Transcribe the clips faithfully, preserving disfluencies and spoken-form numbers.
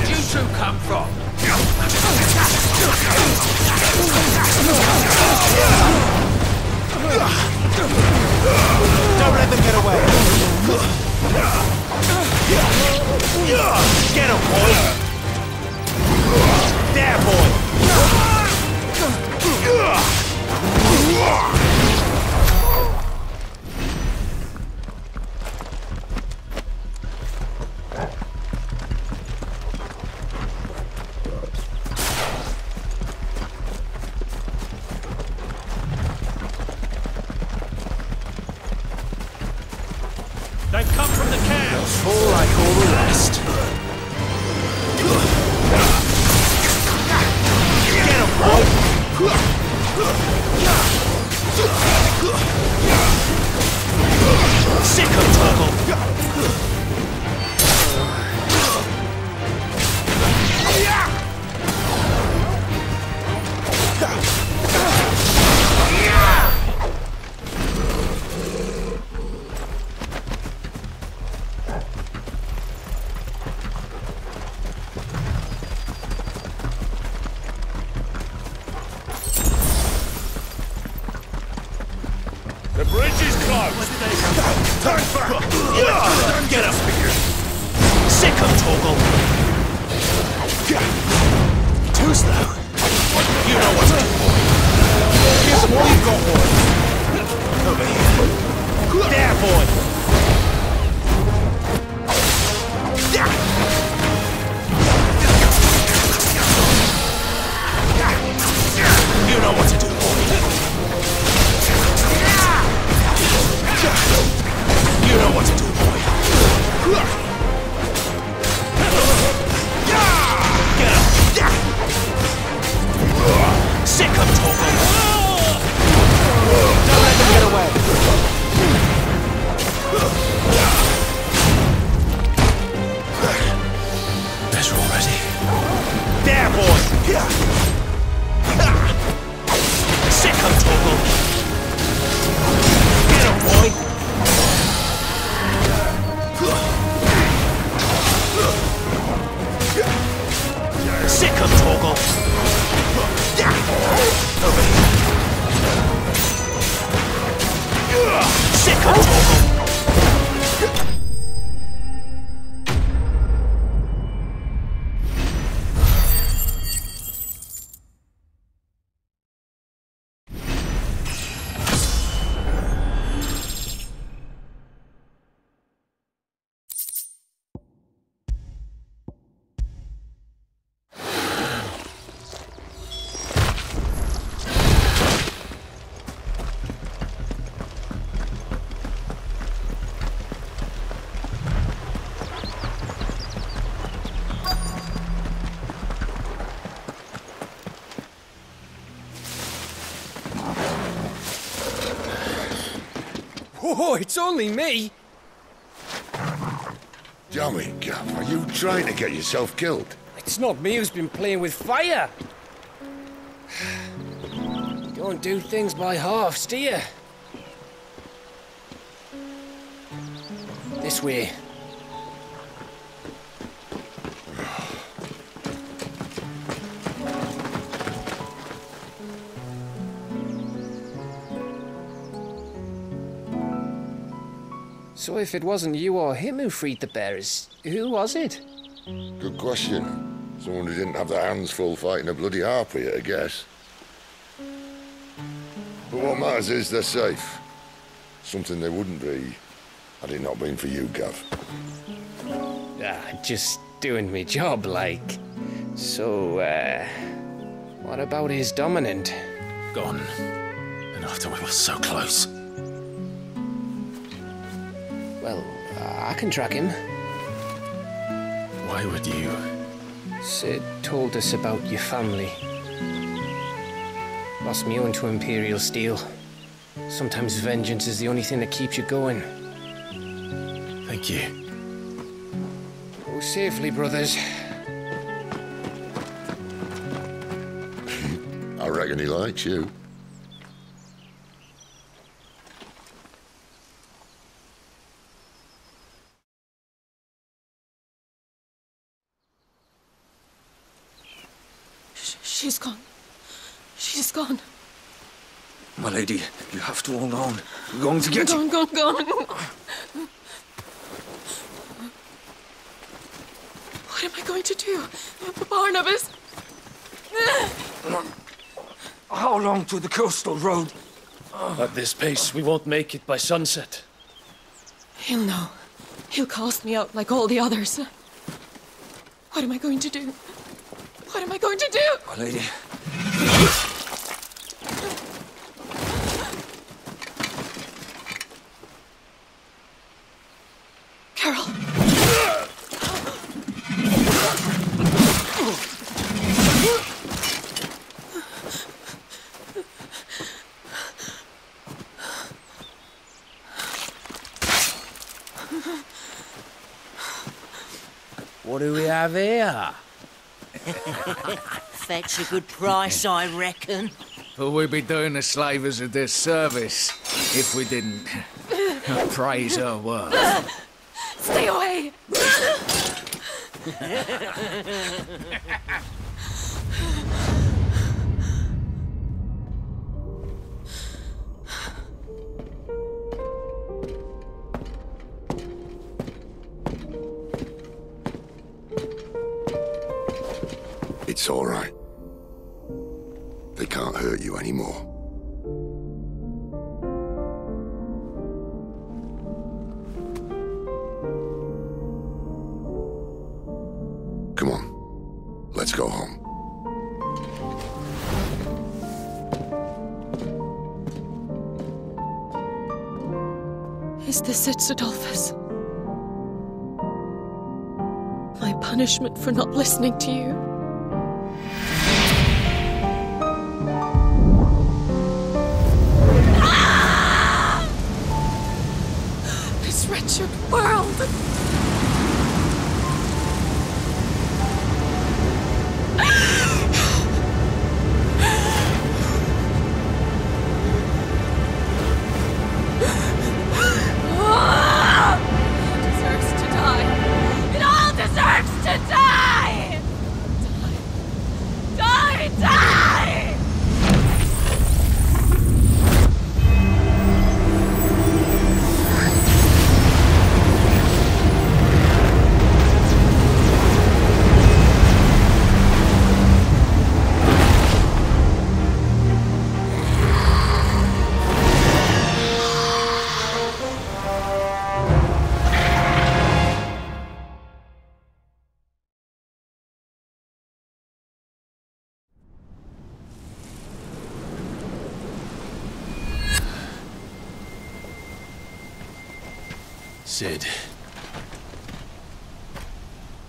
did you two come from? Don't let them get away. Get him, boy. There, boy. Oh, it's only me! Jamie Gaff, are you trying to get yourself killed? It's not me who's been playing with fire! Don't do things by halves, do you? This way. So if it wasn't you or him who freed the bearers, who was it? Good question. Someone who didn't have their hands full fighting a bloody harpy, I guess. But what matters is they're safe. Something they wouldn't be had it not been for you, Gav. Ah, just doing me job, like. So, uh, what about his dominant? Gone. And after we were so close. Well, I can track him. Why would you? Cid told us about your family. Lost me own to Imperial Steel. Sometimes vengeance is the only thing that keeps you going. Thank you. Go safely, brothers. I reckon he likes you. She's gone. She's gone. My lady, you have to hold on. We're going to get you. Gone, gone, gone. What am I going to do? Barnabas! How long to the coastal road? At this pace, we won't make it by sunset. He'll know. He'll cast me out like all the others. What am I going to do? What am I going to do? My lady. What do we have here? Fetch a good price, I reckon. But we'd be doing the slavers a disservice if we didn't praise her work. Stay away! It's all right. They can't hurt you anymore. Come on, let's go home. Is this it, Sidolphus? My punishment for not listening to you? World! Cid.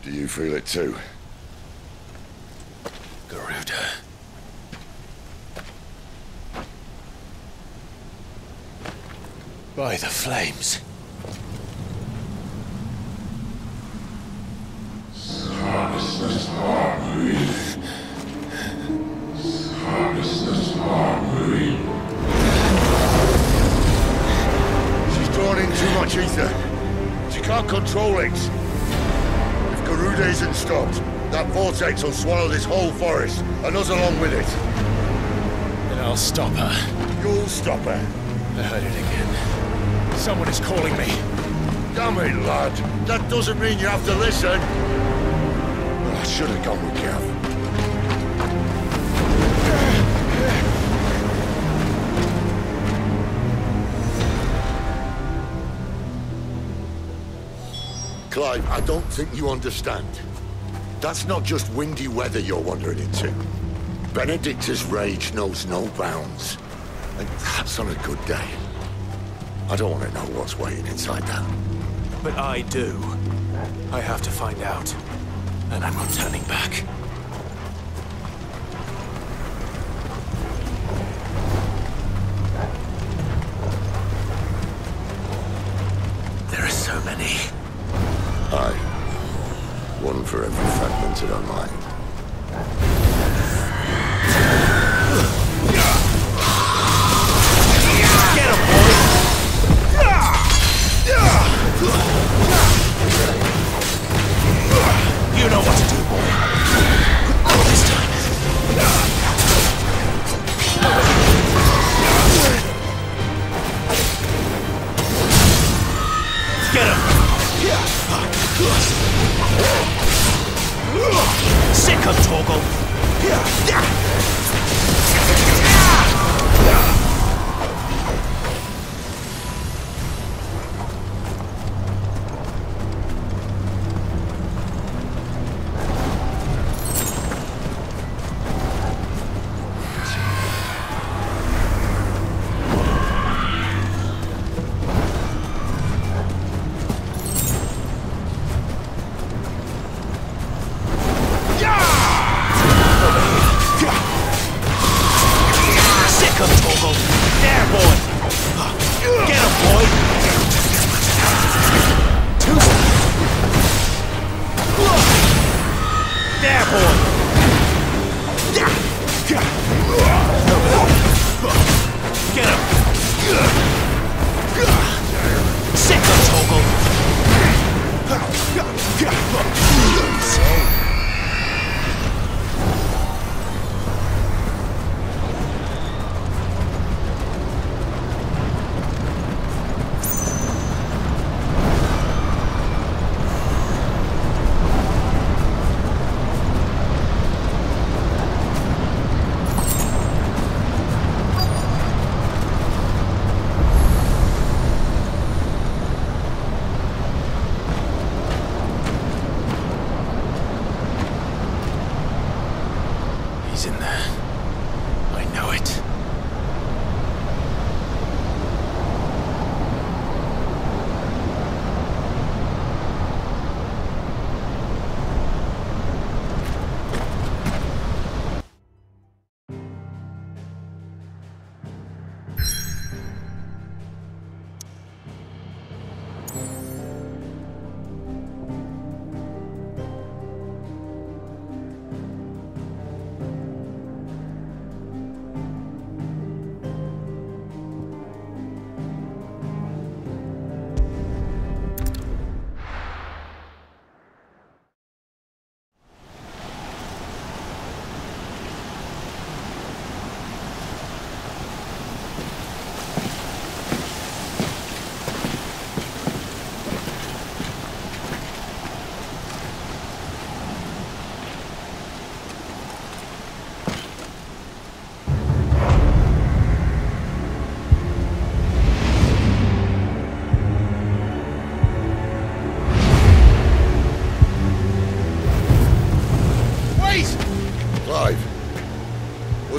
Do you feel it too? Garuda. By the flames. Charsis does not breathe. Charsis does not breathe. She's drawing in too much ether. Can't control it. If Garuda isn't stopped, that vortex will swallow this whole forest, and us along with it. Then I'll stop her. You'll stop her. I heard it again. Someone is calling me. Damn it, lad. That doesn't mean you have to listen. Well, I should have gone with Gaff. Clive, I don't think you understand. That's not just windy weather you're wandering into. Benedicta's rage knows no bounds. And that's on a good day. I don't want to know what's waiting inside that. But I do. I have to find out. And I'm not turning back. There are so many. Aye. One for every fragment in our mind. Get him, boy! You know what to do, boy. All this time. Sick of Torgo.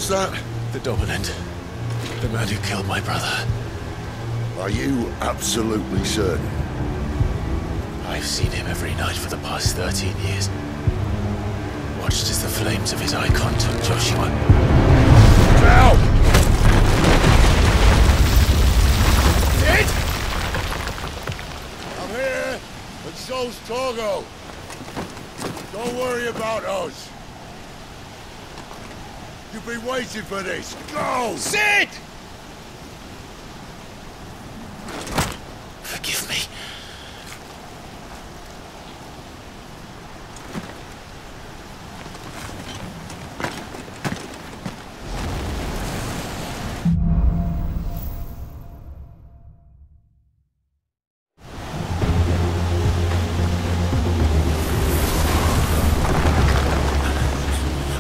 That? The Dominant. The man who killed my brother. Are you absolutely certain? I've seen him every night for the past thirteen years. Watched as the flames of his icon took Joshua. Now! Cid! I'm here, but so's Torgo. Don't worry about us. You've been waiting for this! Go! Cid! Forgive me.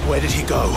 Where did he go?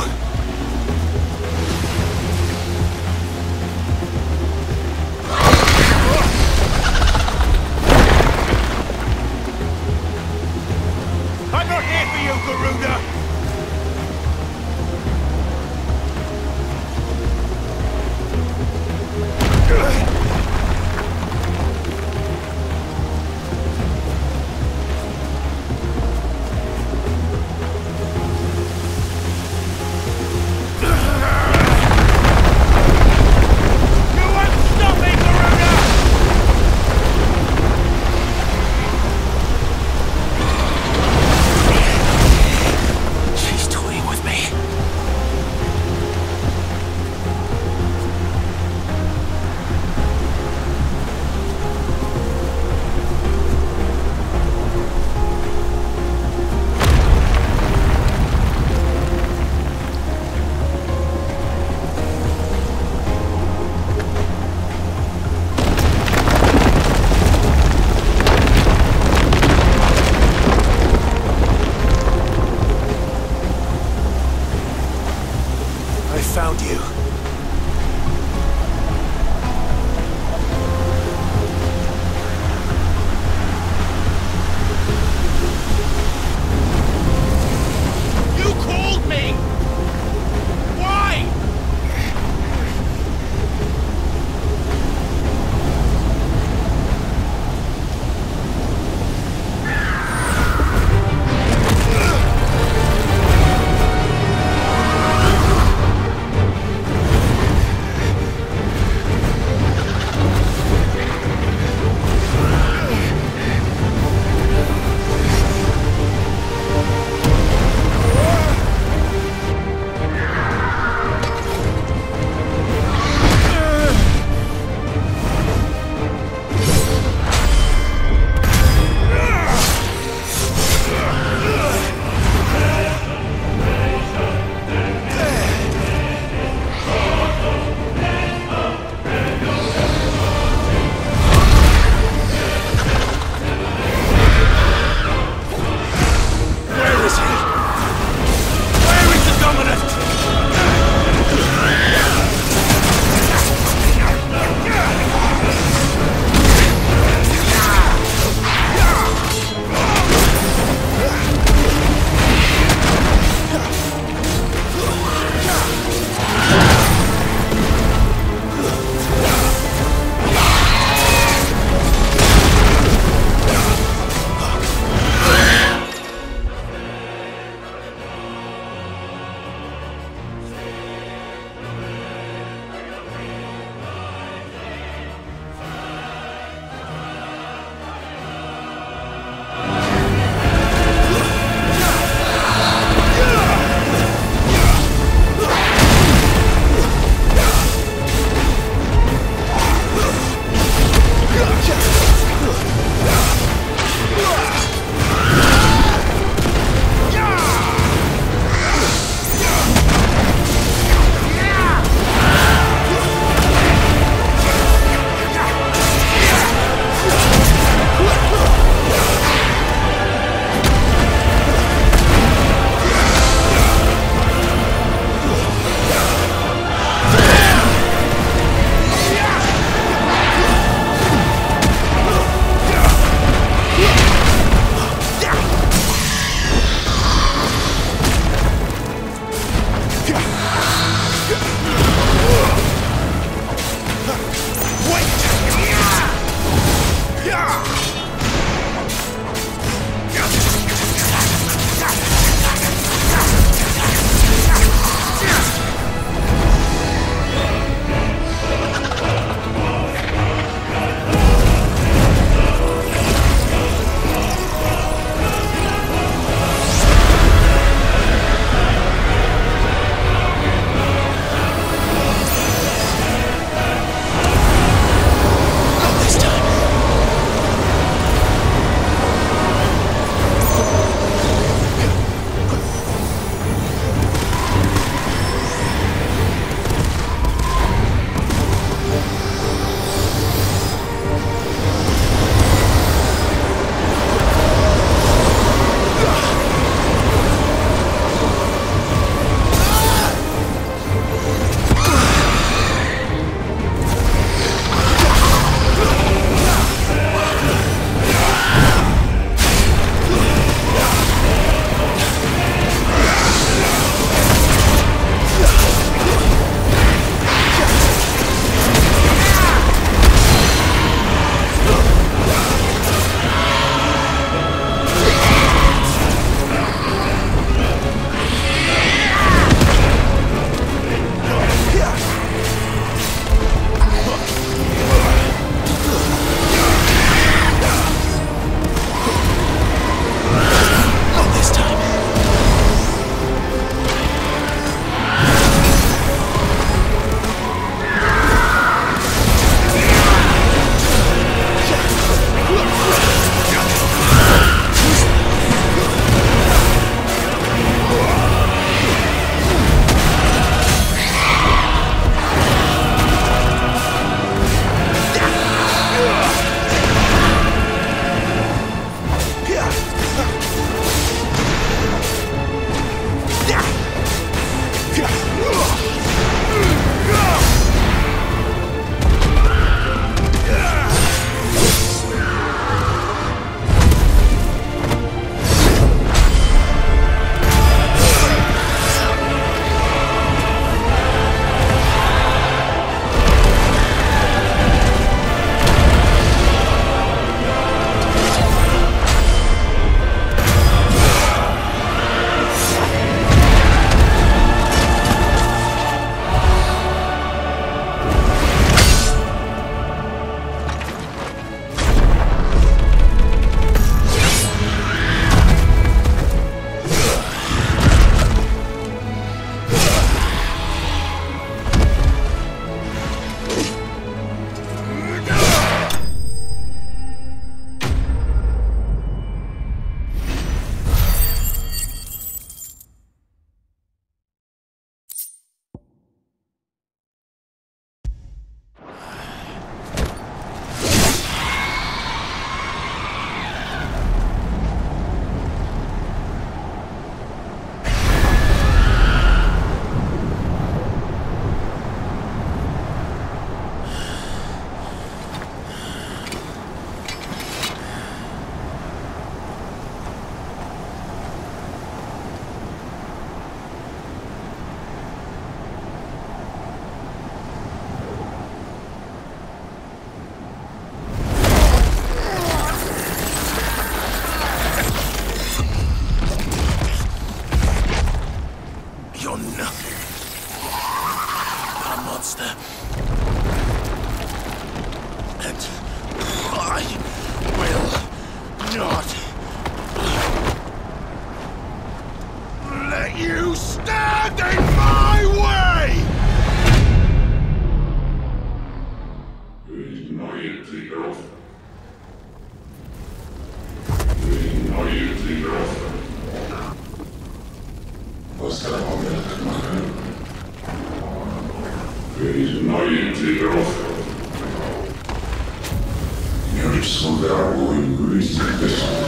that will increase the distance.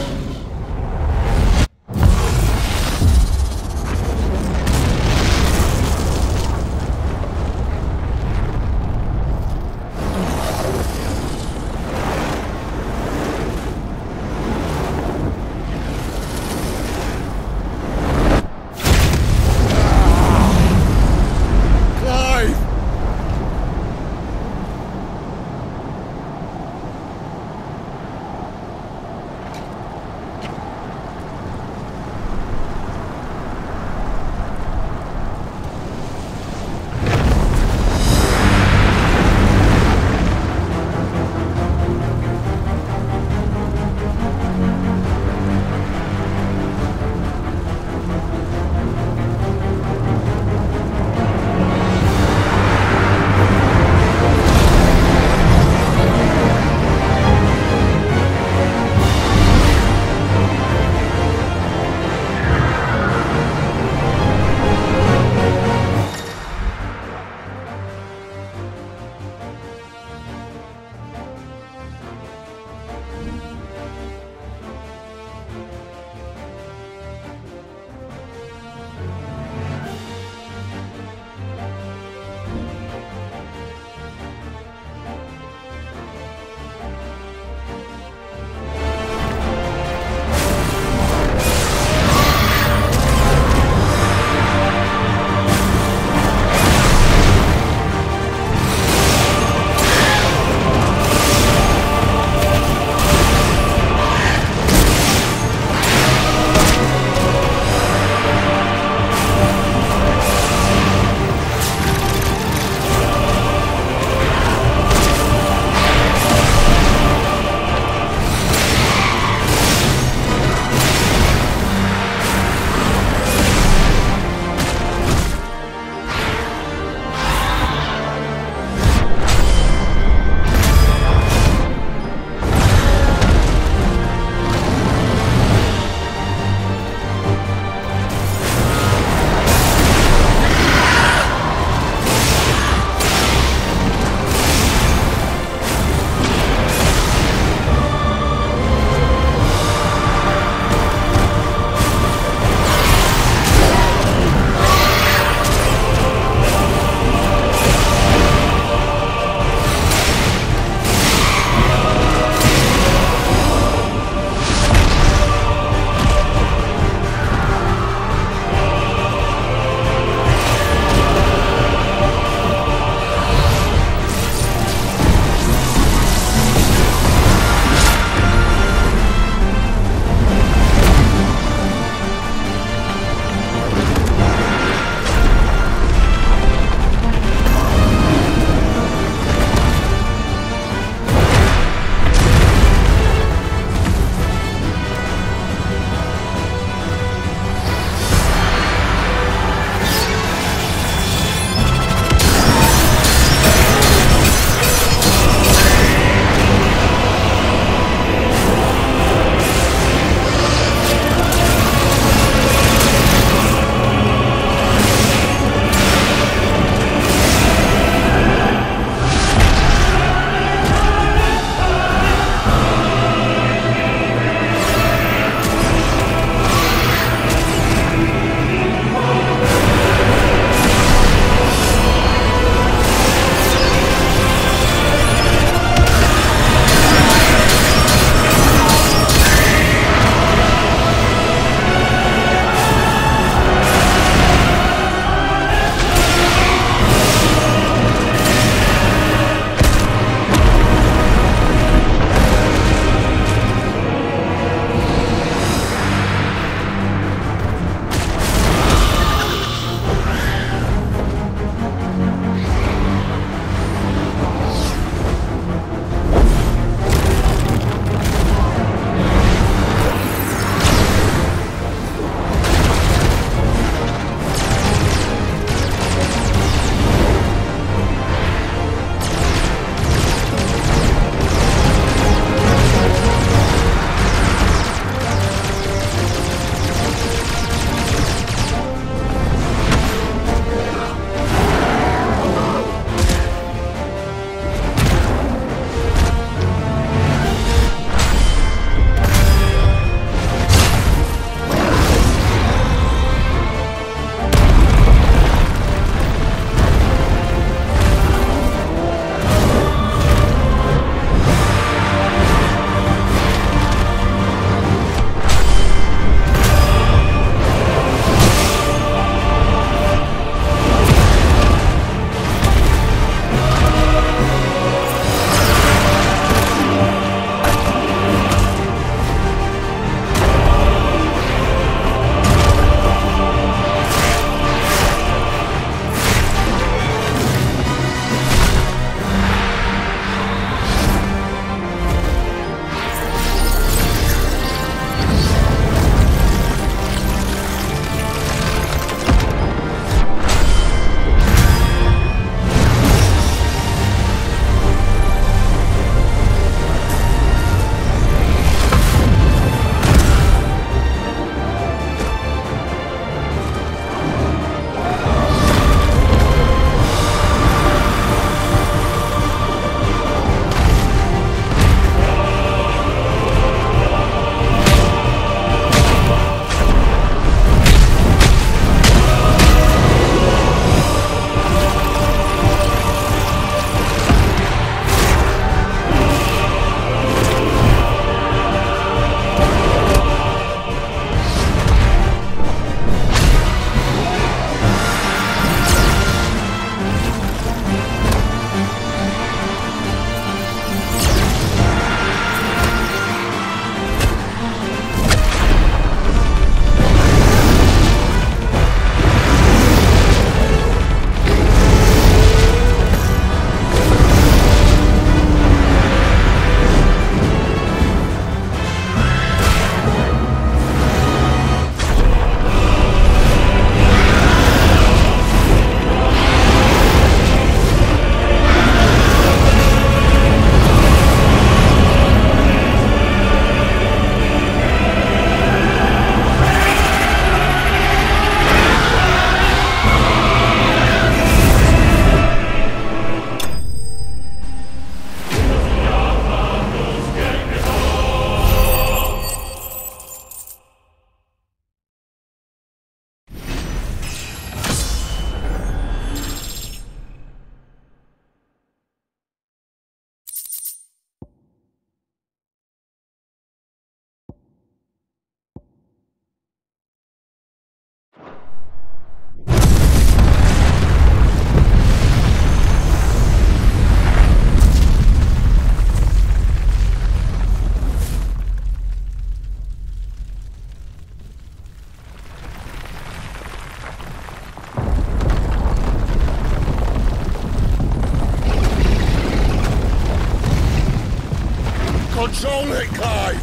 Control it, Clive!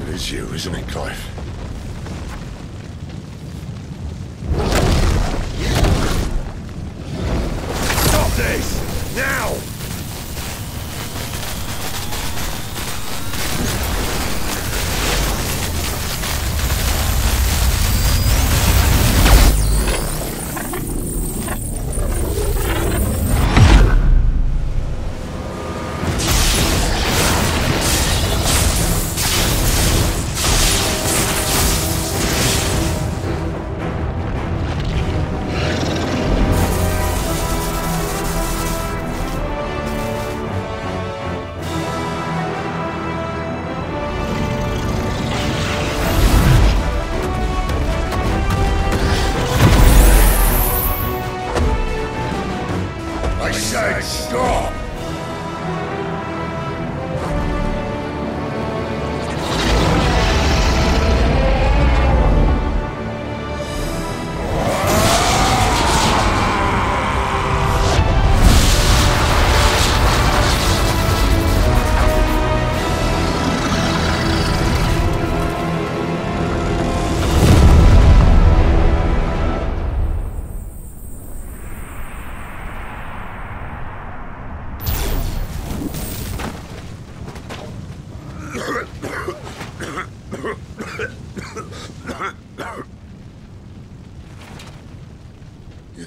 It is you, isn't it, Clive? Stop this! Now!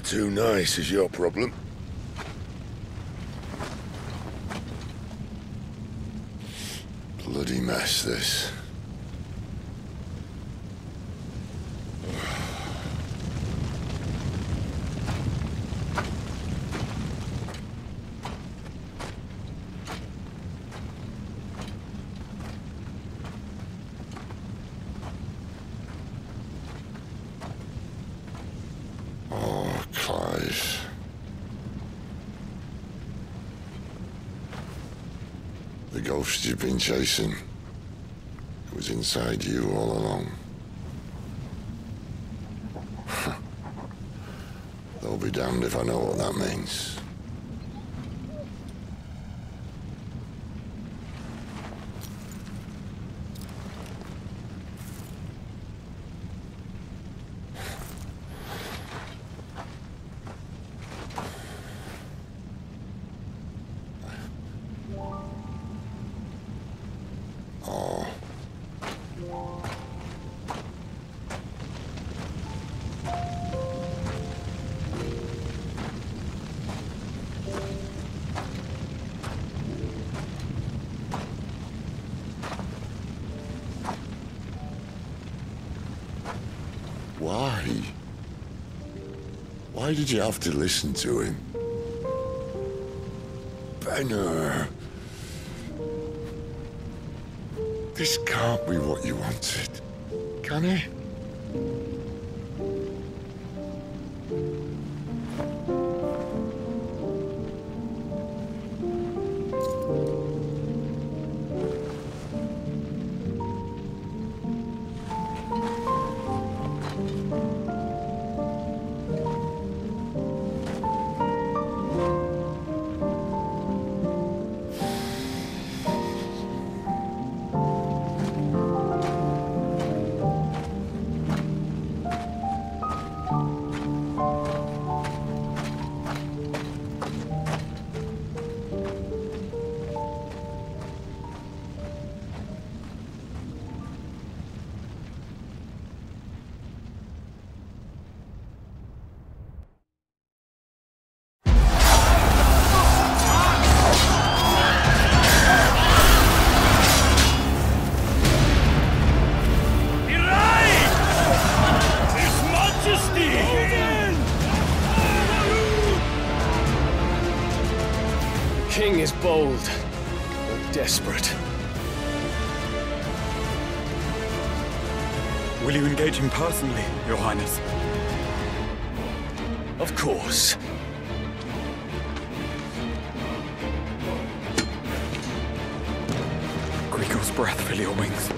Too nice is your problem. Bloody mess, this. You've been chasing. It was inside you all along. They'll be damned if I know what that means. Why did you have to listen to him? Benner. This can't be what you wanted, can it? Personally, Your Highness. Of course. Griegel's breath fill your wings.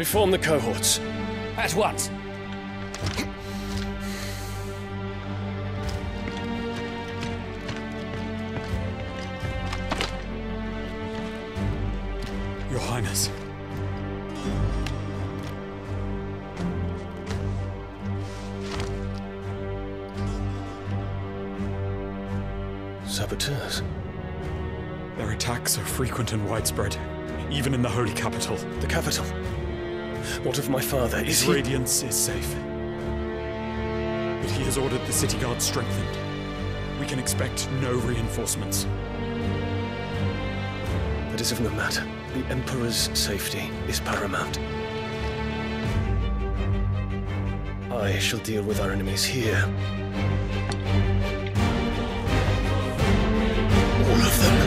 Reform the cohorts. At once. Your Highness. Saboteurs. Their attacks are frequent and widespread, even in the Holy Capital. The capital? What of my father? Is His he... radiance is safe. But he has ordered the city guard strengthened. We can expect no reinforcements. That is of no matter. The Emperor's safety is paramount. I shall deal with our enemies here. All of them.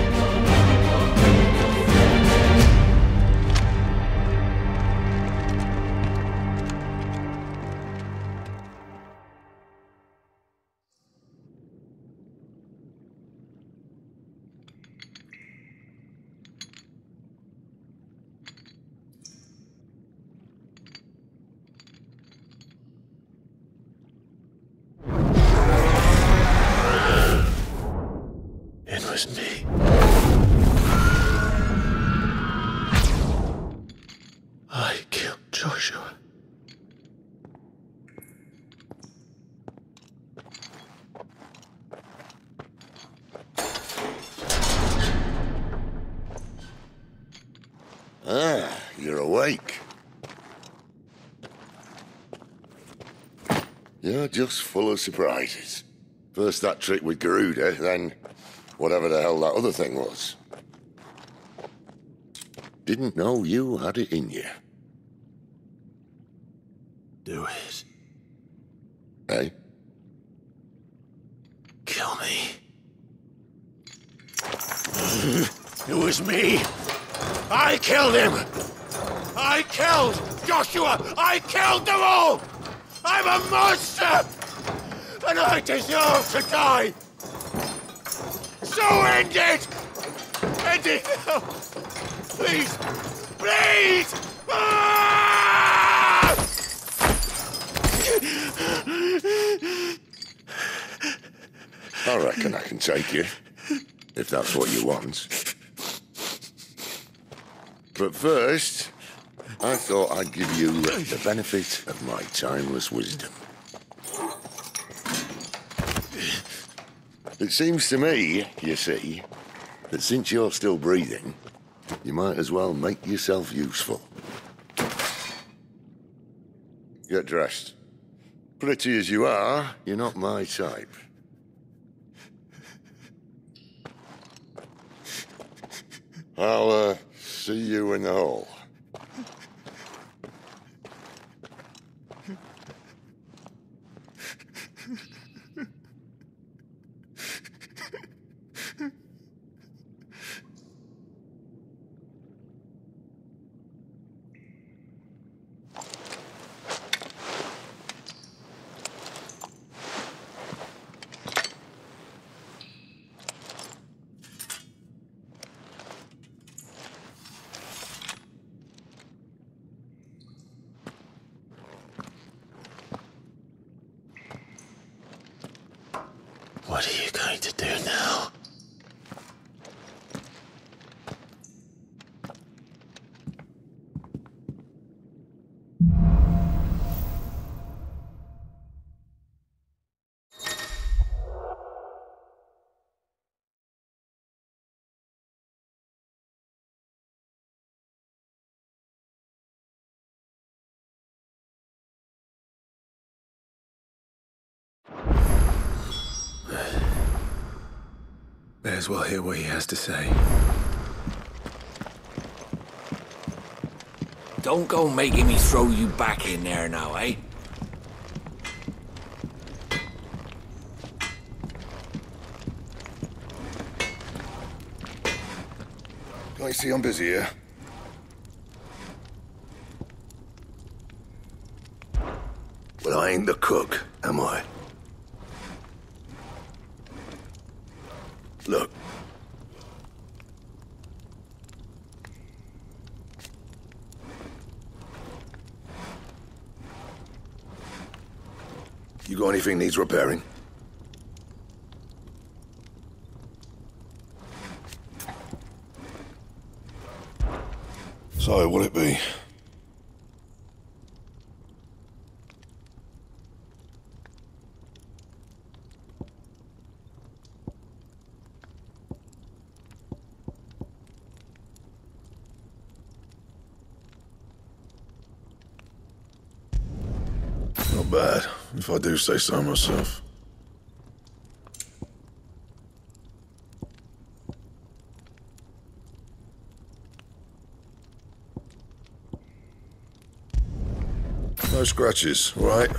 Just full of surprises. First that trick with Garuda, then whatever the hell that other thing was. Didn't know you had it in you. Do it. Hey? Kill me. It was me! I killed him! I killed Joshua! I killed them all! I'm a monster! And I deserve to die! So end it! End it now! Please! Please! Ah! I reckon I can take you, if that's what you want. But first, I thought I'd give you the benefit of my timeless wisdom. It seems to me, you see, that since you're still breathing, you might as well make yourself useful. Get dressed. Pretty as you are, you're not my type. I'll, uh, see you in the hall. May as well hear what he has to say. Don't go making me throw you back in there now, eh? Can't you see I'm busy here? Well, I ain't the cook, am I? Look. Torgo anything needs repairing? So, what'll it be? Not bad, if I do say so myself. No scratches, all right?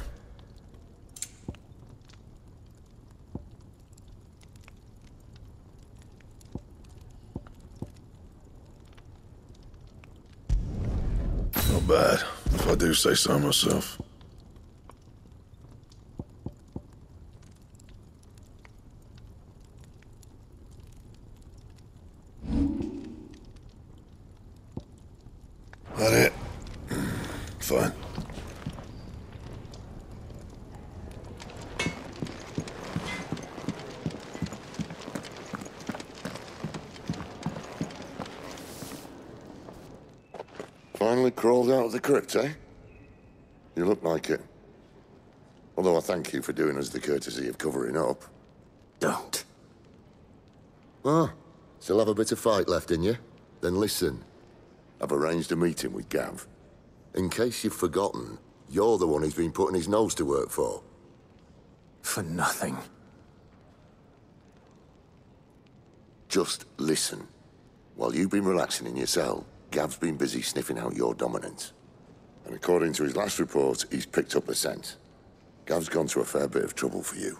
Not bad, if I do say so myself. That it? Fine. Finally crawled out of the crypt, eh? You look like it. Although I thank you for doing us the courtesy of covering up. Don't. Ah, still have a bit of fight left in you? Then listen. I've arranged a meeting with Gav. In case you've forgotten, you're the one he's been putting his nose to work for. For nothing. Just listen. While you've been relaxing in your cell, Gav's been busy sniffing out your dominance. And according to his last report, he's picked up the scent. Gav's gone to a fair bit of trouble for you.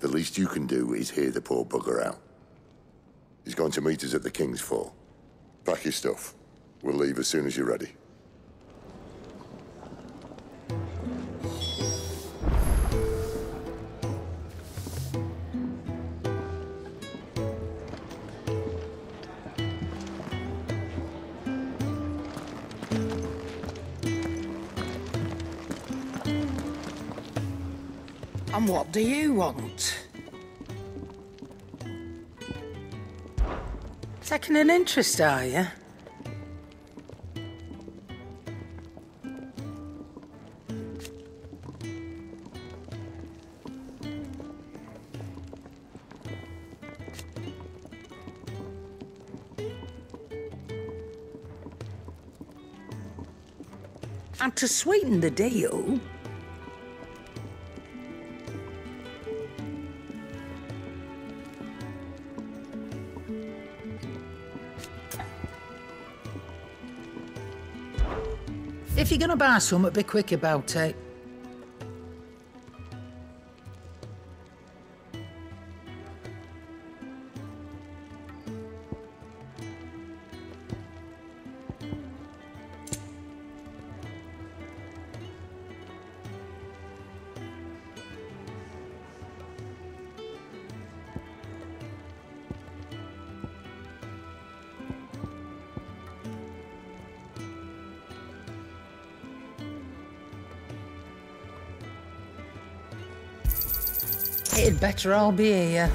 The least you can do is hear the poor bugger out. He's going to meet us at the King's Fall. Pack your stuff. We'll leave as soon as you're ready. And what do you want? Taking an interest, are you? And to sweeten the deal, if you're going to buy some, be quick about it. It'd better all be here.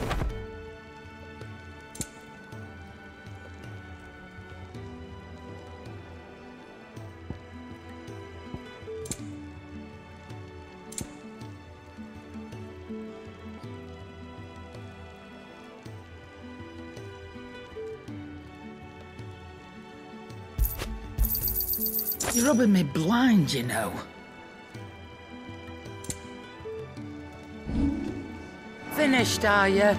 You're rubbing me blind, you know. Finished, are you?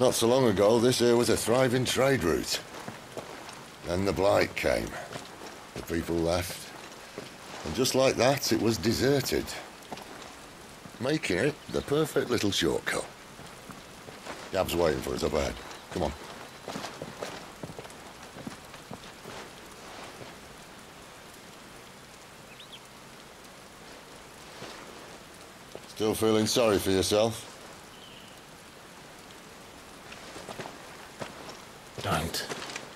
Not so long ago, this here was a thriving trade route. Then the blight came. The people left. And just like that, it was deserted. Making it the perfect little shortcut. Gab's waiting for us up ahead. Come on. Still feeling sorry for yourself? Don't.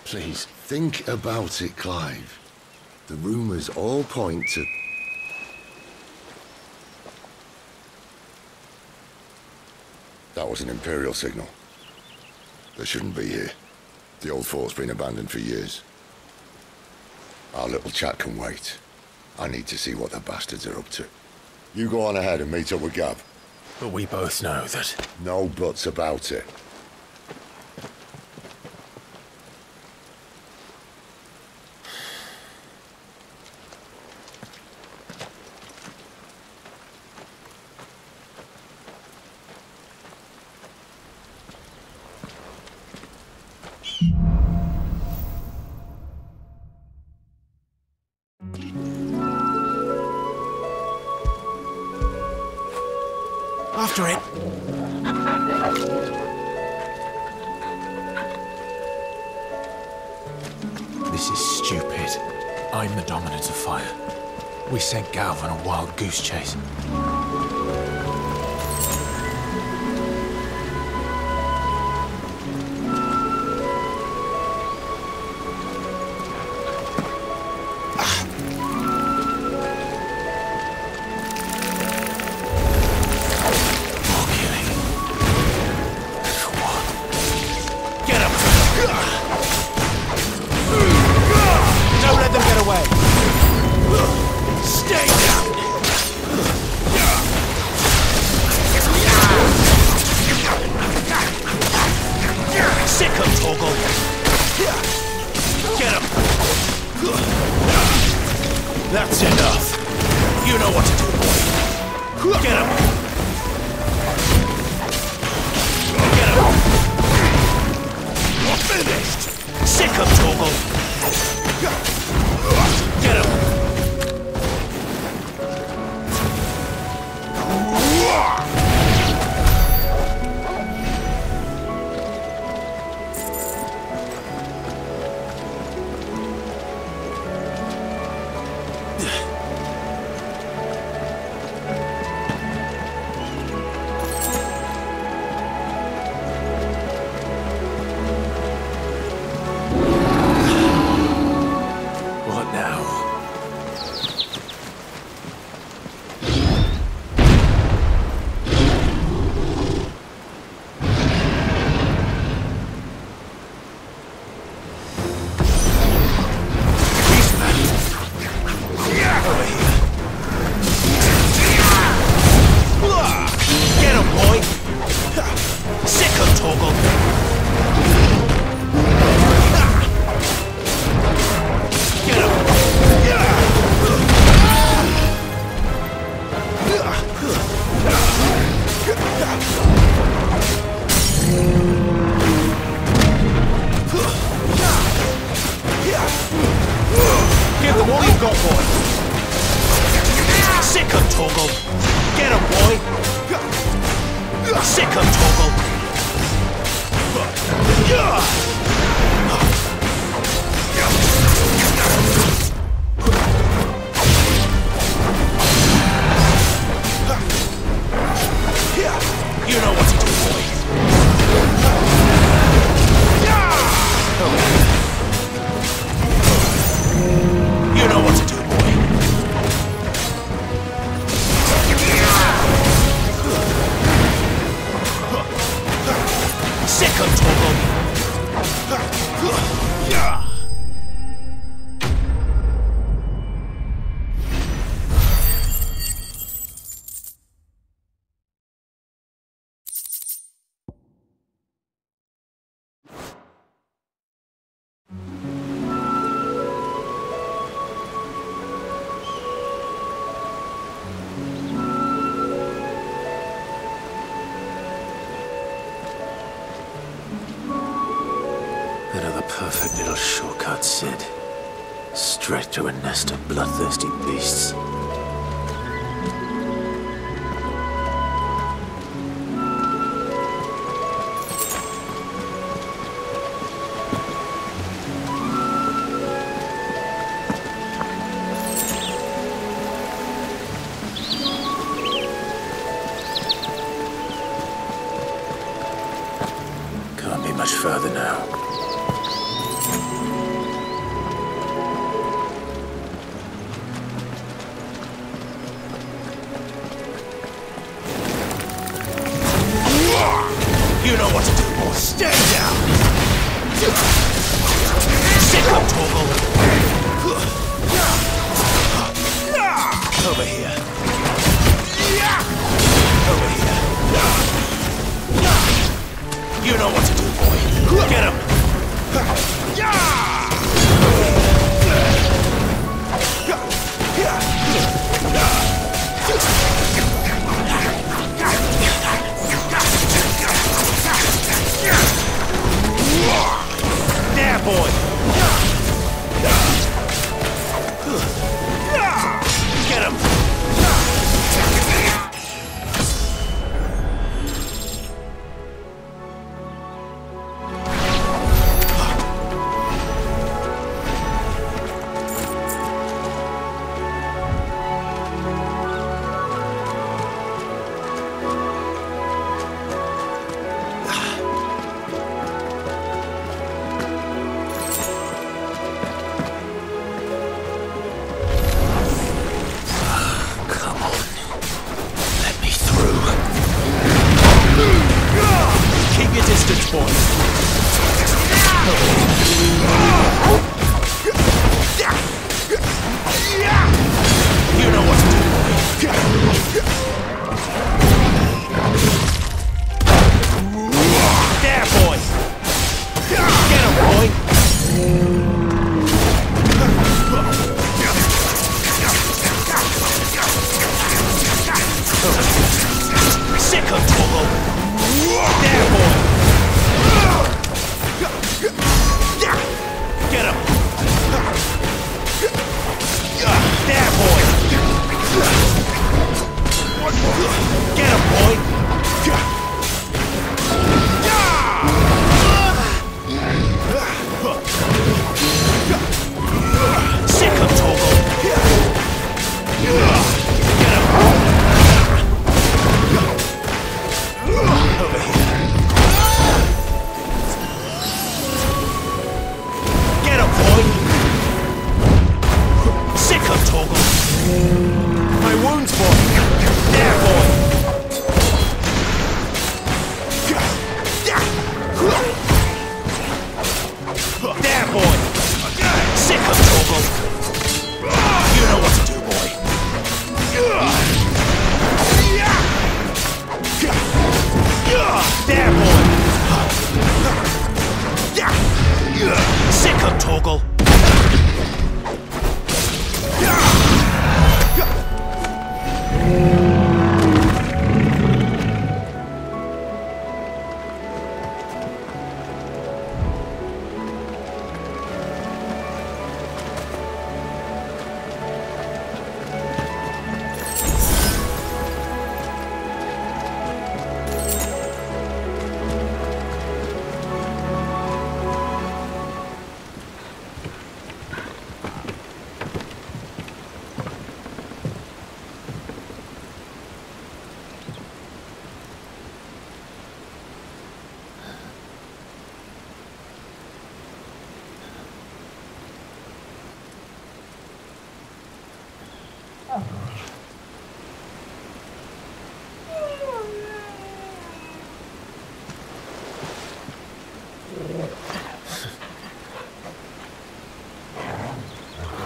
Please. Think about it, Clive. The rumours all point to... That was an Imperial signal. They shouldn't be here. The old fort's been abandoned for years. Our little chat can wait. I need to see what the bastards are up to. You go on ahead and meet up with Gav. But we both know that... No buts about it. After it. This is stupid. I'm the dominant of fire. We sent Gav on a wild goose chase. Sick of Torgo! Perfect little shortcut, Cid. Straight to a nest of bloodthirsty beasts.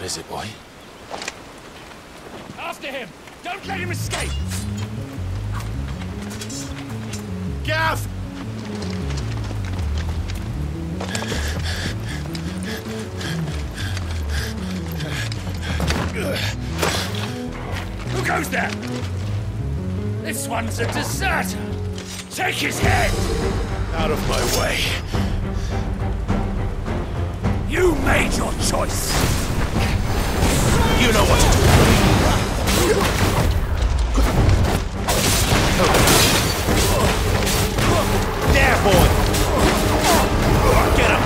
Is it, boy? After him! Don't let him escape! Gaff! Who goes there? This one's a deserter! Take his head! Out of my way! You made your choice. You know what to do. There, boy. Get up.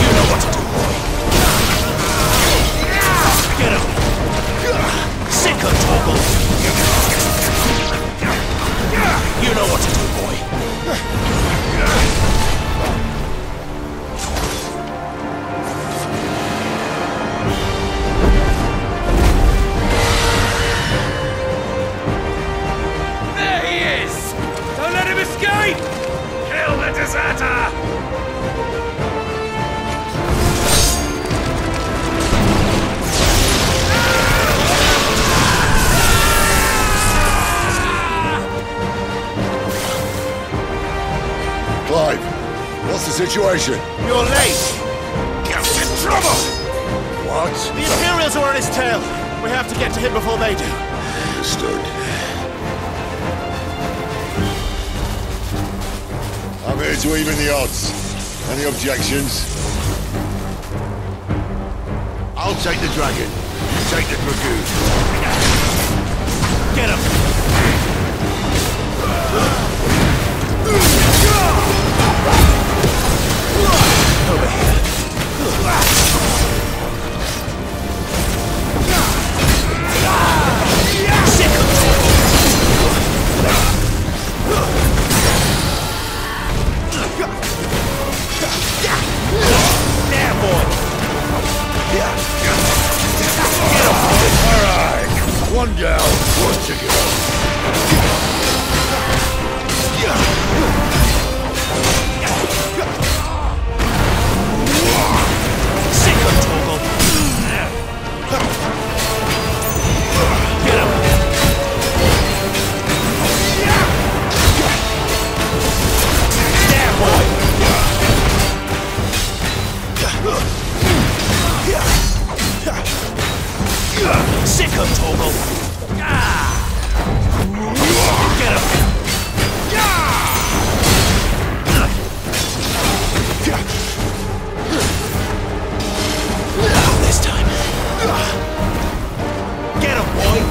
You know what to do, boy. Get up. Sick of Torgo. You know what to do, boy. There he is! Don't let him escape! Kill the deserter! Clive, what's the situation? You're late! Get in trouble! What? The Imperials are on his tail! We have to get to him before they do. Understood. I'm here to even the odds. Any objections? I'll take the dragon. You take the dragoon. Get him! Over here. Sick of there, boy. Get up. All right. One down. One to go. Sick of Torgo! Get him! Not this time! Get him, boy! Get him!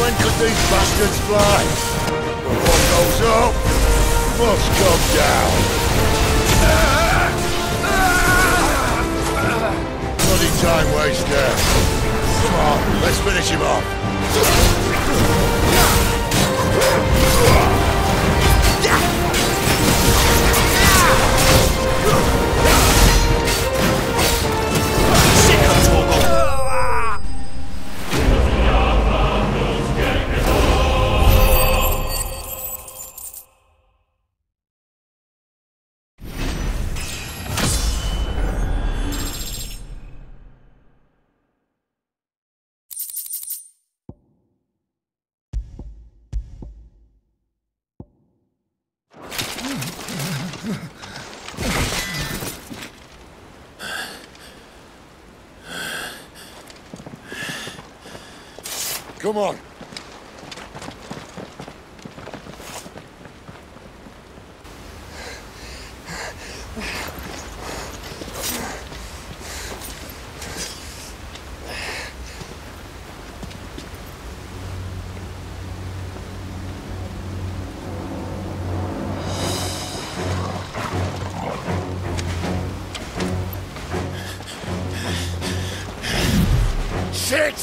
When could these bastards fly? But what goes up must come down. Bloody time waster. Come on, let's finish him off. Sick of Torgo. Come on. Shit!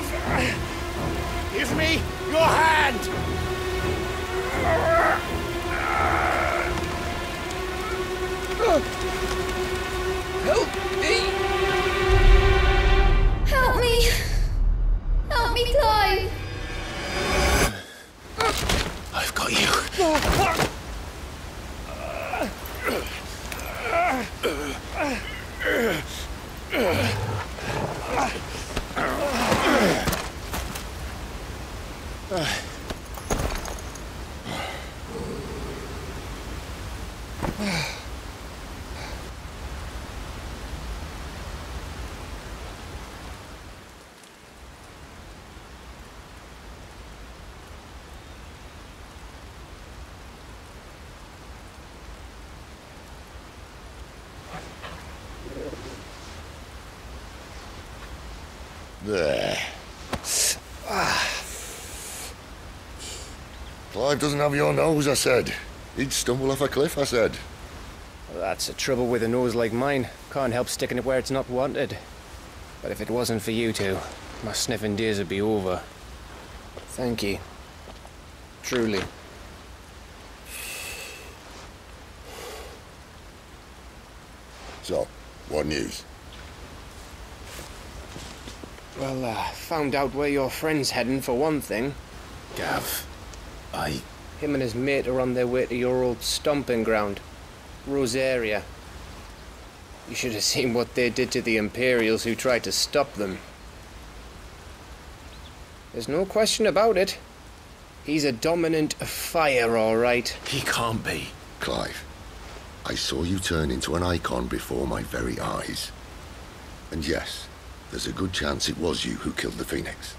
Leave! Give me your hand! Help me! Help me! Help me dive! I've got you. There. Ah. Clive doesn't have your nose, I said. He'd stumble off a cliff, I said. Well, that's the trouble with a nose like mine. Can't help sticking it where it's not wanted. But if it wasn't for you two, my sniffing days would be over. Thank you. Truly. So, what news? Well, uh, found out where your friend's heading, for one thing. Gav, I... Him and his mate are on their way to your old stomping ground, Rosaria. You should have seen what they did to the Imperials who tried to stop them. There's no question about it. He's a dominant of fire, all right. He can't be. Clive, I saw you turn into an icon before my very eyes. And yes... there's a good chance it was you who killed the Phoenix.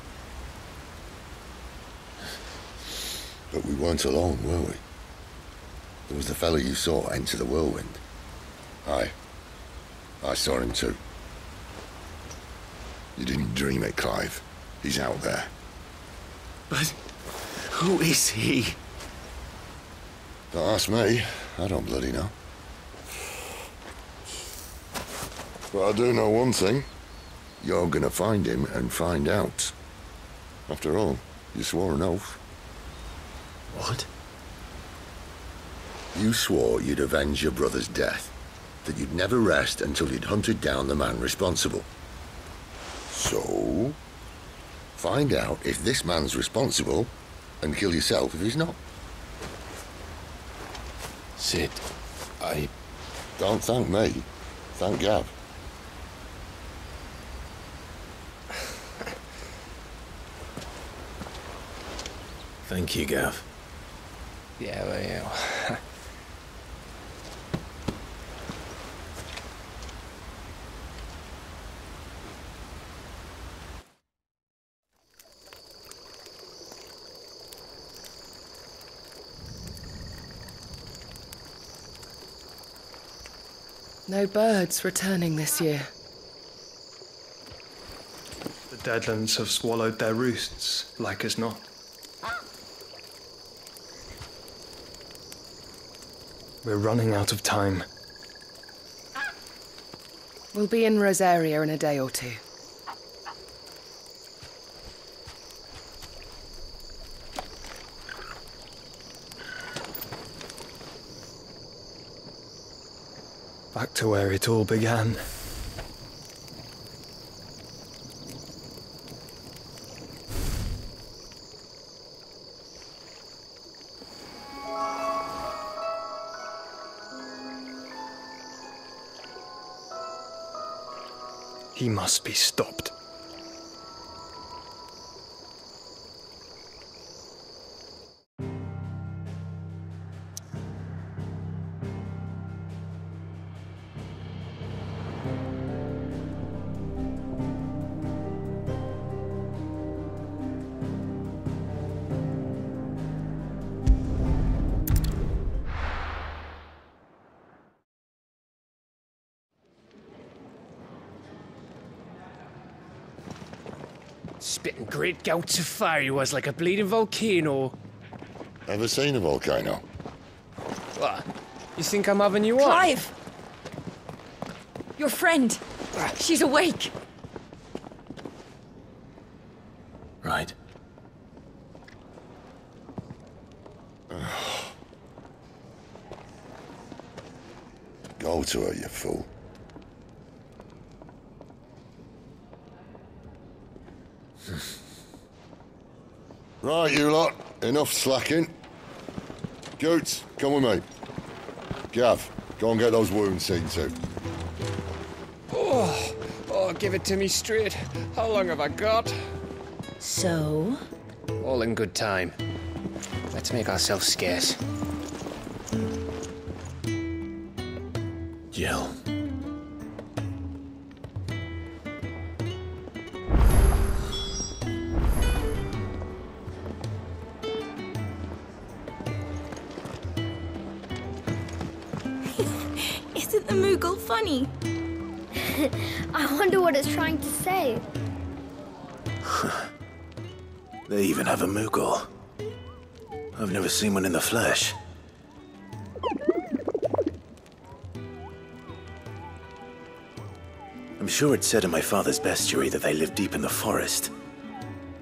But we weren't alone, were we? There was the fellow you saw enter the whirlwind. Aye. I saw him too. You didn't dream it, Clive. He's out there. But who is he? Don't ask me. I don't bloody know. But I do know one thing. You're gonna find him and find out. After all, you swore an oath. What? You swore you'd avenge your brother's death, that you'd never rest until you'd hunted down the man responsible. So, find out if this man's responsible and kill yourself if he's not. Cid, I... Don't thank me. Thank Gav. Thank you, Gav. Yeah, well, yeah. No birds returning this year. The deadlands have swallowed their roosts, like as not. We're running out of time. We'll be in Rosaria in a day or two. Back to where it all began. He must be stopped. Spitting great gouts of fire he was, like a bleeding volcano. Ever seen a volcano? What? You think I'm having you on? Clive! Your friend! She's awake! right? Go to her, you fool. Right, you lot. Enough slacking. Goots, come with me. Gav, go and get those wounds seen to. Oh, oh, give it to me straight. How long have I got? So? All in good time. Let's make ourselves scarce. Jill. Isn't the Moogle funny? I wonder what it's trying to say. They even have a Moogle. I've never seen one in the flesh. I'm sure it said in my father's bestiary that they live deep in the forest,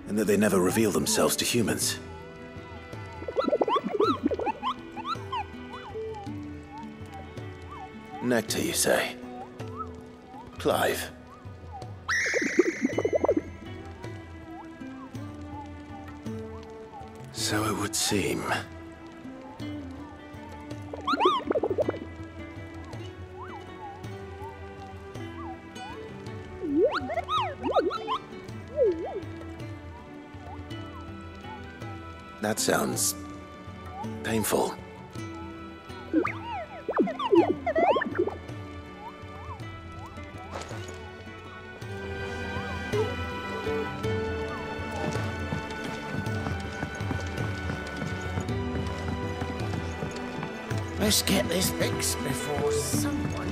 and that they never reveal themselves to humans. Nectar, you say? Clive. So it would seem. That sounds painful. Let's get this fixed before someone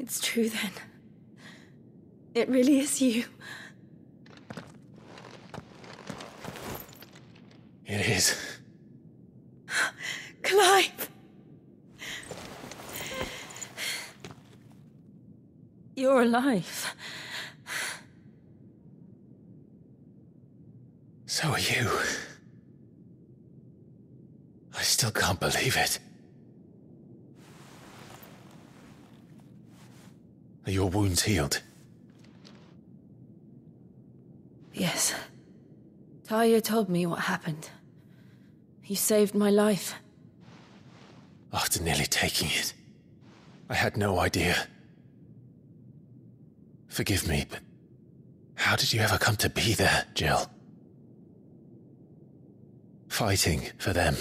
It's true then. It really is you. It is. Clive! You're alive. So are you. I still can't believe it. Are your wounds healed? Yes. Taya told me what happened. You saved my life. After nearly taking it, I had no idea. Forgive me, but how did you ever come to be there, Jill? Fighting for them.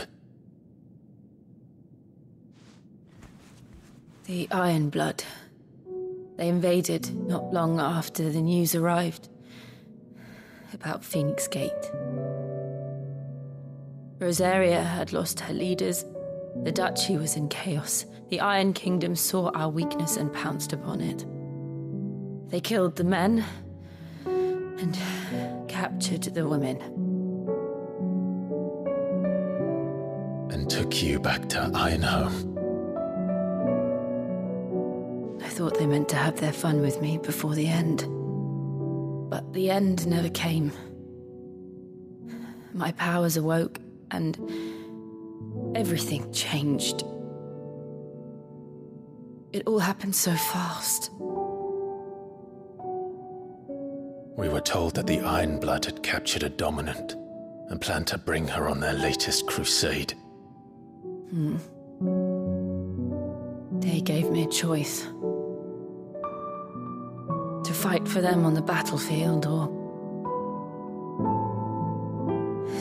The Ironblood. They invaded not long after the news arrived about Phoenix Gate. Rosaria had lost her leaders. The duchy was in chaos. The Iron Kingdom saw our weakness and pounced upon it. They killed the men and captured the women. And took you back to Iron Home. I thought they meant to have their fun with me before the end. But the end never came. My powers awoke and everything changed. It all happened so fast. We were told that the Ironblood had captured a dominant and planned to bring her on their latest crusade. Hmm. They gave me a choice. To fight for them on the battlefield or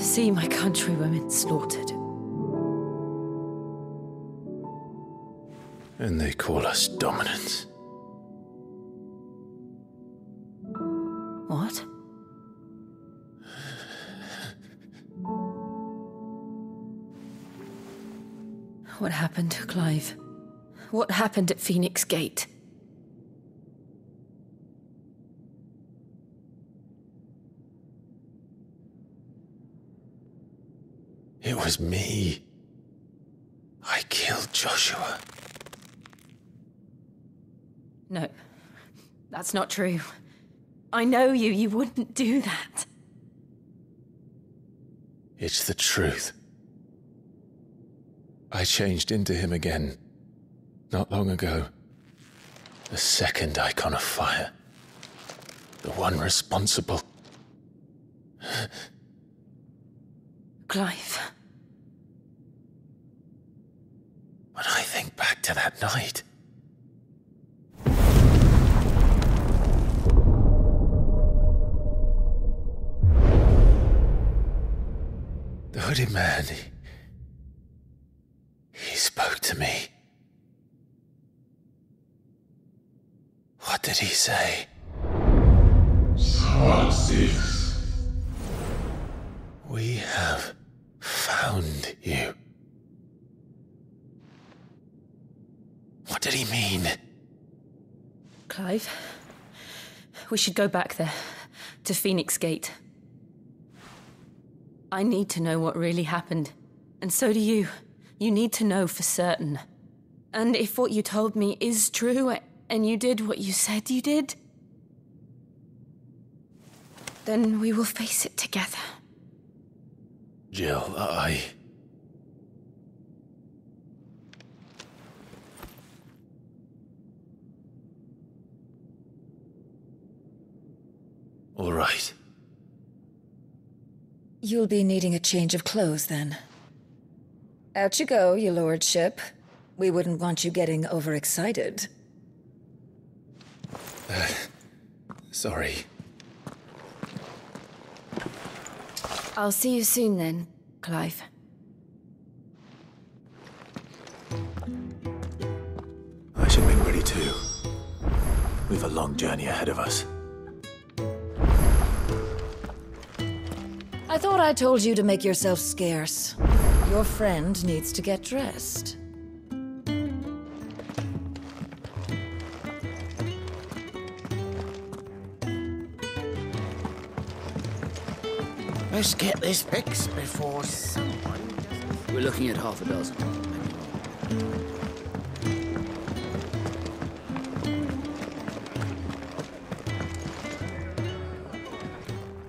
see my countrywomen slaughtered. And they call us dominants. What? What happened to Clive? What happened at Phoenix Gate? It was me. I killed Joshua. No, that's not true. I know you, you wouldn't do that. It's the truth. I changed into him again, not long ago. The second icon of fire. The one responsible. Clive. When I think back to that night... The hooded man, he, he spoke to me. What did he say? Charsis. We have found you. What did he mean? Clive, we should go back there, to Phoenix Gate. I need to know what really happened, and so do you. You need to know for certain. And if what you told me is true, and you did what you said you did, then we will face it together. Jill, I... All right. You'll be needing a change of clothes, then. Out you go, your lordship. We wouldn't want you getting overexcited. Uh, sorry. I'll see you soon, then, Clive. I should make ready, too. We've a long journey ahead of us. I thought I told you to make yourself scarce. Your friend needs to get dressed. Let's get this fixed before someone does. We're looking at half a dozen.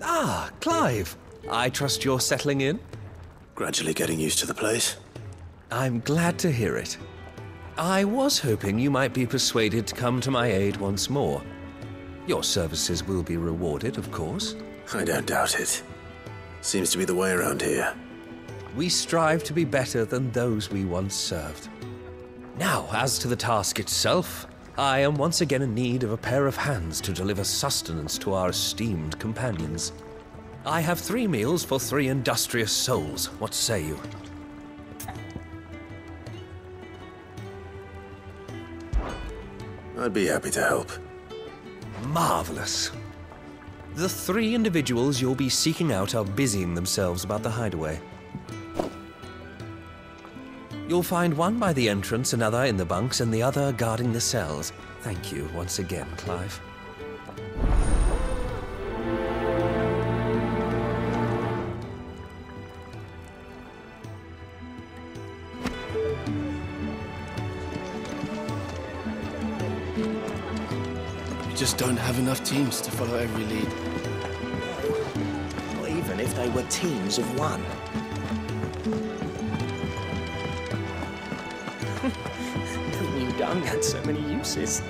Ah, Clive. I trust you're settling in? Gradually getting used to the place. I'm glad to hear it. I was hoping you might be persuaded to come to my aid once more. Your services will be rewarded, of course. I don't doubt it. Seems to be the way around here. We strive to be better than those we once served. Now, as to the task itself, I am once again in need of a pair of hands to deliver sustenance to our esteemed companions. I have three meals for three industrious souls. What say you? I'd be happy to help. Marvelous. The three individuals you'll be seeking out are busying themselves about the hideaway. You'll find one by the entrance, another in the bunks, and the other guarding the cells. Thank you once again, Clive. Just don't have enough teams to follow every lead. Or even if they were teams of one. The new dung had so many uses.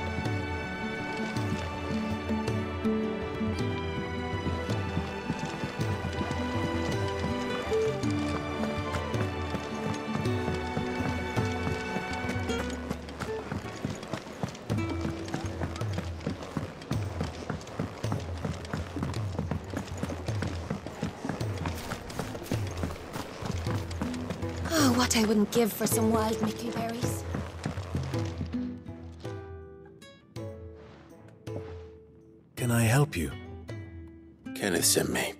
I wouldn't give for some wild mickleberries. Can I help you? Kenneth sent me.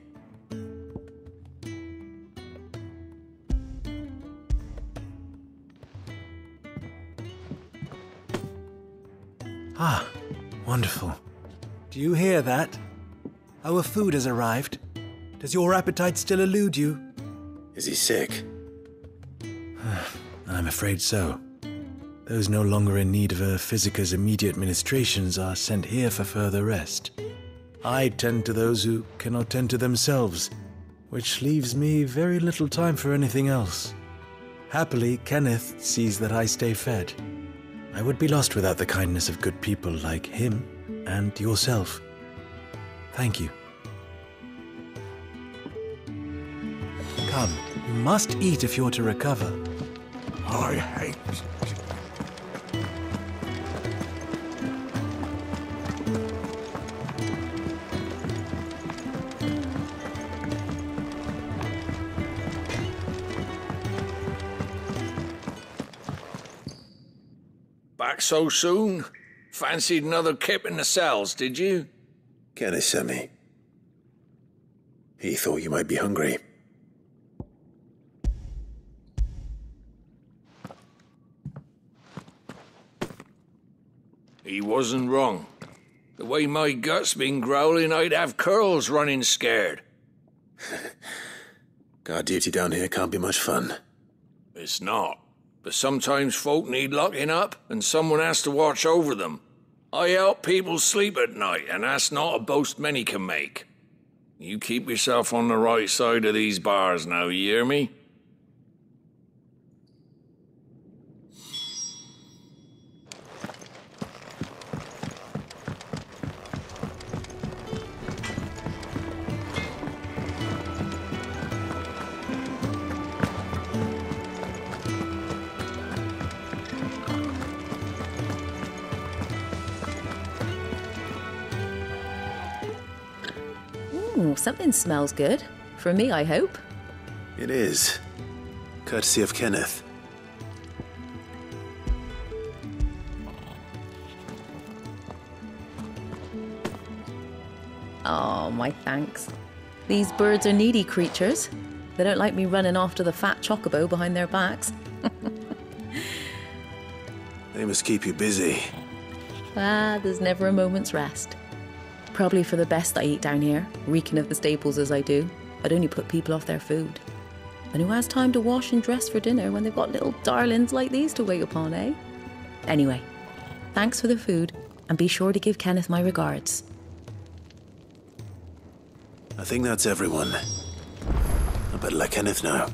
Ah, wonderful. Do you hear that? Our food has arrived. Does your appetite still elude you? Is he sick? I'm afraid so. Those no longer in need of her Physica's immediate ministrations are sent here for further rest. I tend to those who cannot tend to themselves, which leaves me very little time for anything else. Happily, Kenneth sees that I stay fed. I would be lost without the kindness of good people like him and yourself. Thank you. Come, you must eat if you're to recover. I hate it. So soon? Fancied another kip in the cells, did you? Kenneth sent me. He thought you might be hungry. He wasn't wrong. The way my gut's been growling, I'd have curls running scared. Guard duty down here can't be much fun. It's not. But sometimes folk need locking up, and someone has to watch over them. I help people sleep at night, and that's not a boast many can make. You keep yourself on the right side of these bars now, you hear me? Something smells good. For me, I hope. It is. Courtesy of Kenneth. Oh, my thanks. These birds are needy creatures. They don't like me running after the fat chocobo behind their backs. They must keep you busy. Ah, there's never a moment's rest. Probably for the best I eat down here, reeking of the stables as I do. I'd only put people off their food. And who has time to wash and dress for dinner when they've got little darlings like these to wait upon, eh? Anyway, thanks for the food, and be sure to give Kenneth my regards. I think that's everyone. I better let Kenneth know.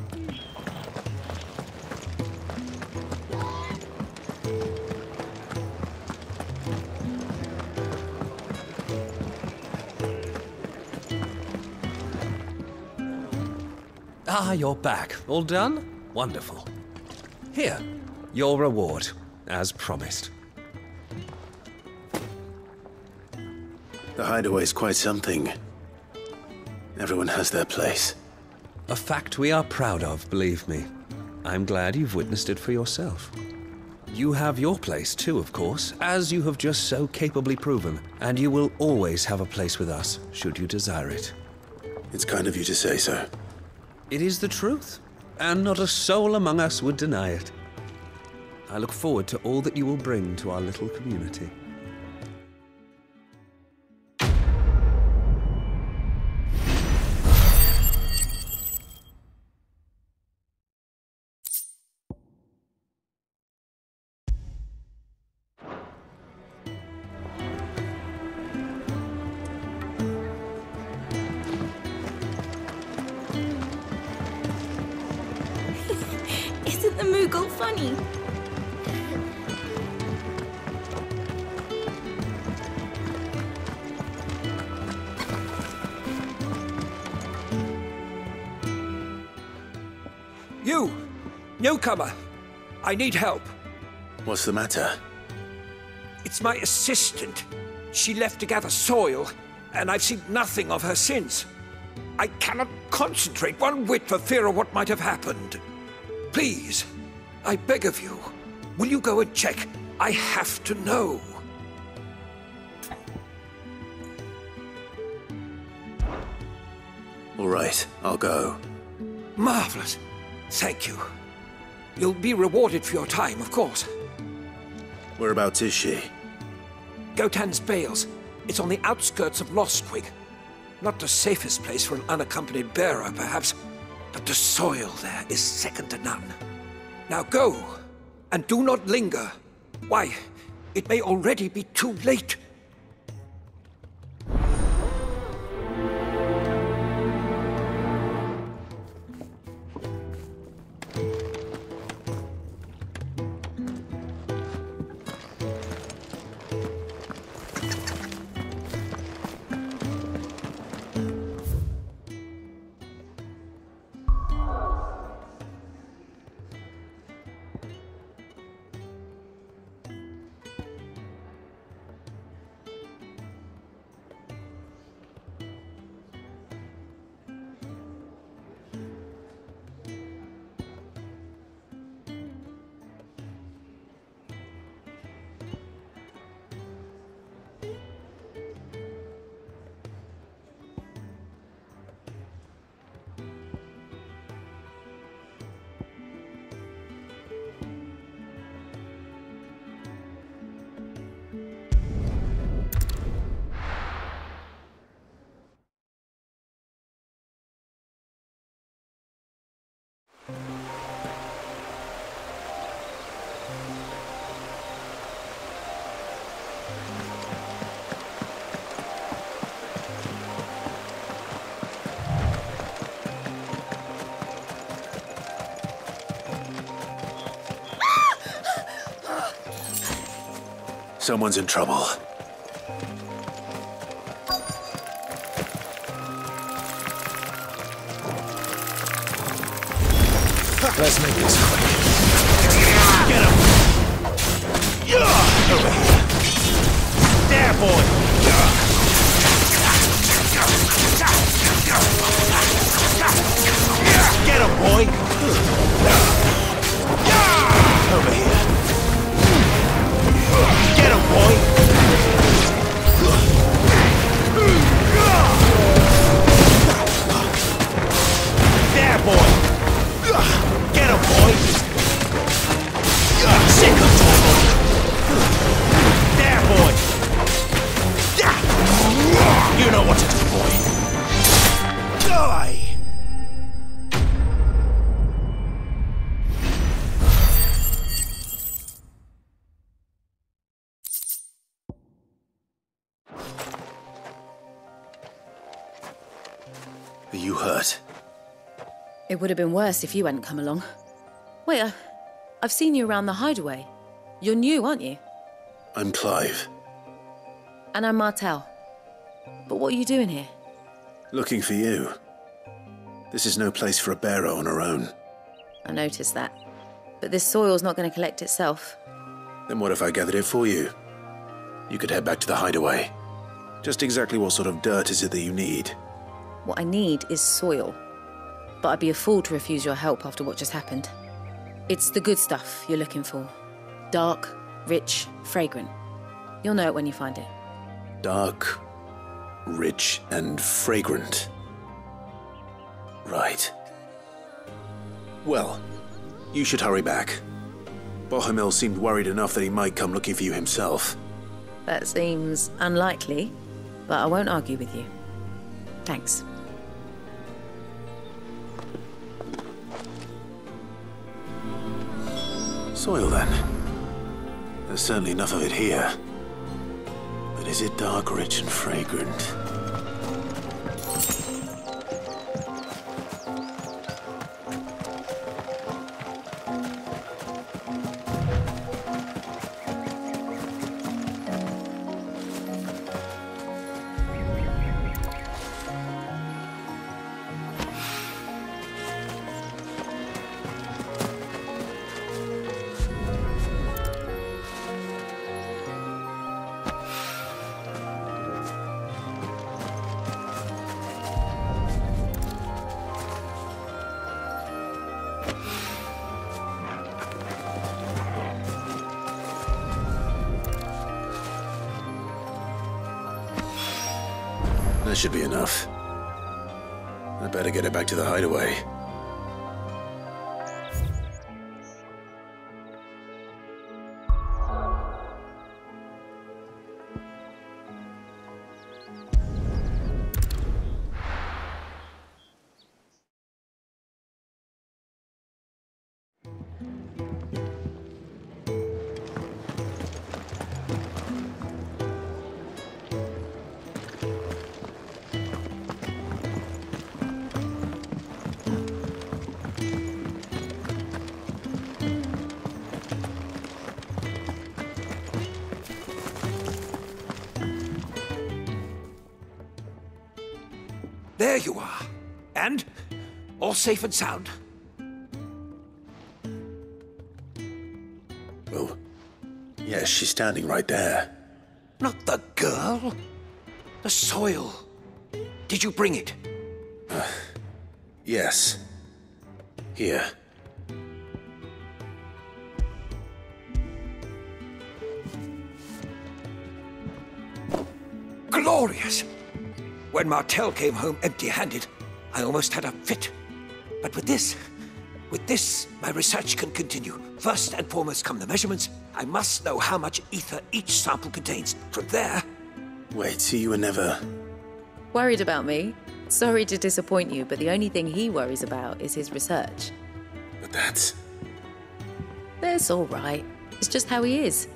Ah, you're back. All done? Wonderful. Here, your reward, as promised. The hideaway's quite something. Everyone has their place. A fact we are proud of, believe me. I'm glad you've witnessed it for yourself. You have your place too, of course, as you have just so capably proven, and you will always have a place with us, should you desire it. It's kind of you to say so. It is the truth, and not a soul among us would deny it. I look forward to all that you will bring to our little community. You! Newcomer! I need help. What's the matter? It's my assistant. She left to gather soil, and I've seen nothing of her since. I cannot concentrate one whit for fear of what might have happened. Please, I beg of you, will you go and check? I have to know. All right, I'll go. Marvelous. Thank you. You'll be rewarded for your time, of course. Whereabouts is she? Gotan's Bales. It's on the outskirts of Lostwig. Not the safest place for an unaccompanied bearer, perhaps, but the soil there is second to none. Now go, and do not linger. Why, it may already be too late. Someone's in trouble. Let's make this quick. Get him! There, boy! Get him, boy! Over here. Get him, boy! There, boy! Get him, boy! Sick of Torgo! There, boy! You know what to do, boy! Die! Are you hurt? It would have been worse if you hadn't come along. Wait, uh, I've seen you around the hideaway. You're new, aren't you? I'm Clive. And I'm Martel. But what are you doing here? Looking for you. This is no place for a bearer on her own. I noticed that. But this soil's not going to collect itself. Then what if I gathered it for you? You could head back to the hideaway. Just exactly what sort of dirt is it that you need? What I need is soil. But I'd be a fool to refuse your help after what just happened. It's the good stuff you're looking for. Dark, rich, fragrant. You'll know it when you find it. Dark, rich, and fragrant. Right. Well, you should hurry back. Bohemil seemed worried enough that he might come looking for you himself. That seems unlikely, but I won't argue with you. Thanks. Soil, then. There's certainly enough of it here. But is it dark, rich, and fragrant? Should be enough. I better get it back to the hideaway. There you are. And? All safe and sound? Oh. Yeah, she's standing right there. Not the girl. The soil. Did you bring it? Uh, yes. Here. Glorious! When Martel came home empty-handed, I almost had a fit. But with this, with this, my research can continue. First and foremost come the measurements. I must know how much ether each sample contains. From there... Wait, so you were never... Worried about me? Sorry to disappoint you, but the only thing he worries about is his research. But that's... That's all right. It's just how he is.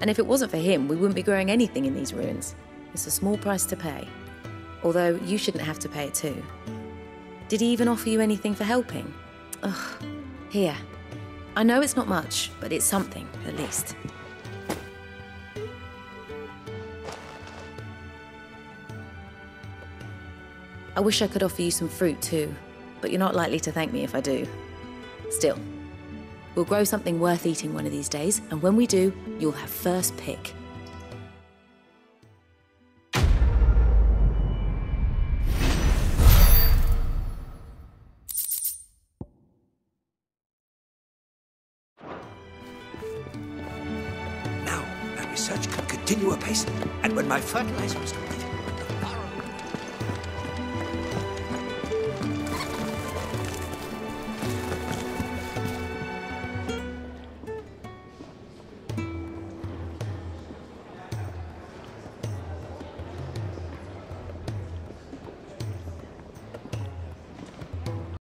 And if it wasn't for him, we wouldn't be growing anything in these ruins. It's a small price to pay. Although you shouldn't have to pay it too. Did he even offer you anything for helping? Ugh. Here. I know it's not much, but it's something, at least. I wish I could offer you some fruit too, but you're not likely to thank me if I do. Still, we'll grow something worth eating one of these days, and when we do, you'll have first pick. Now, my research can continue apace, and when my fertilizer is completed,